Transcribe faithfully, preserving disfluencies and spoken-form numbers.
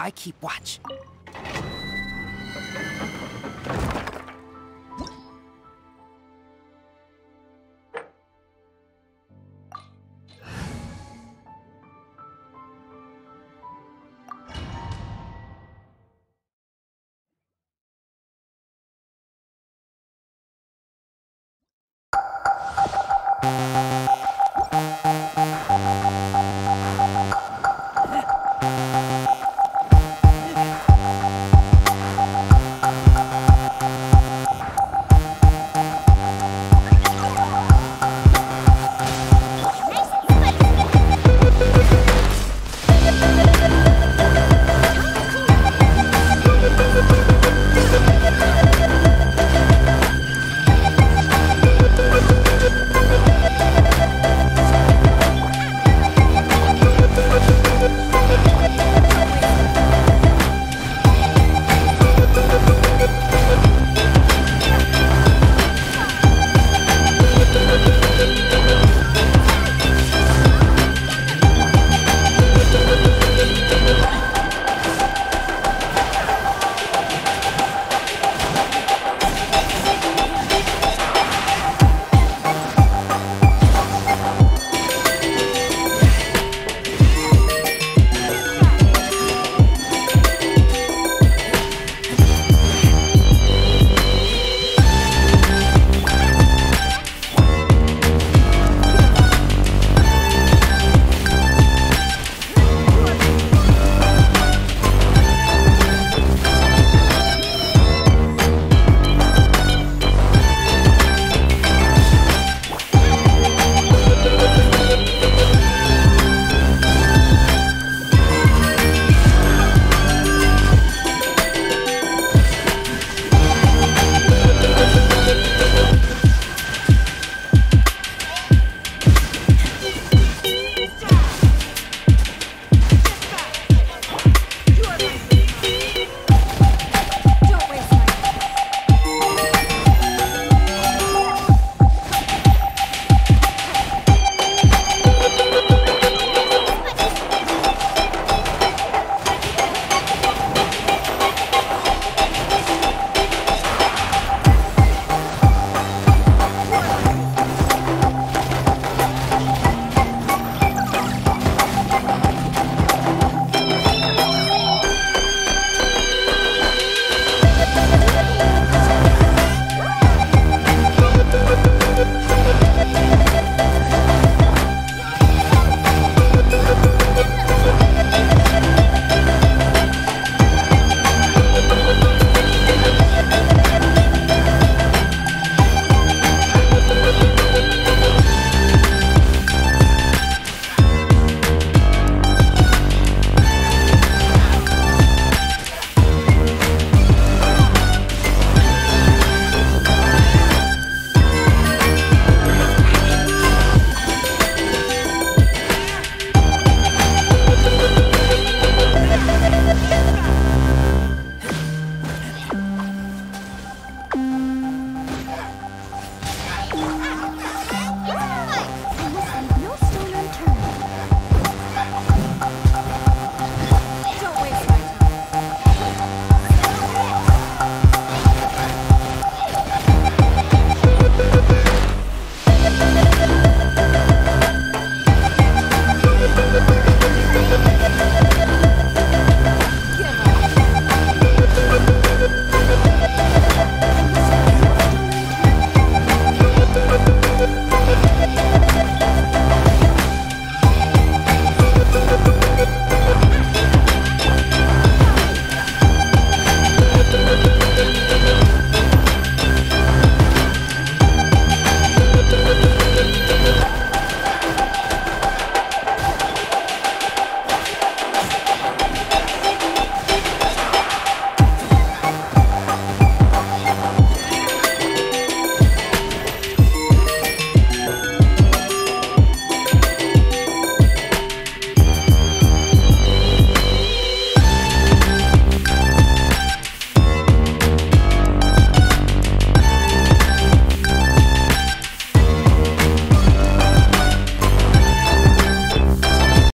I keep watch.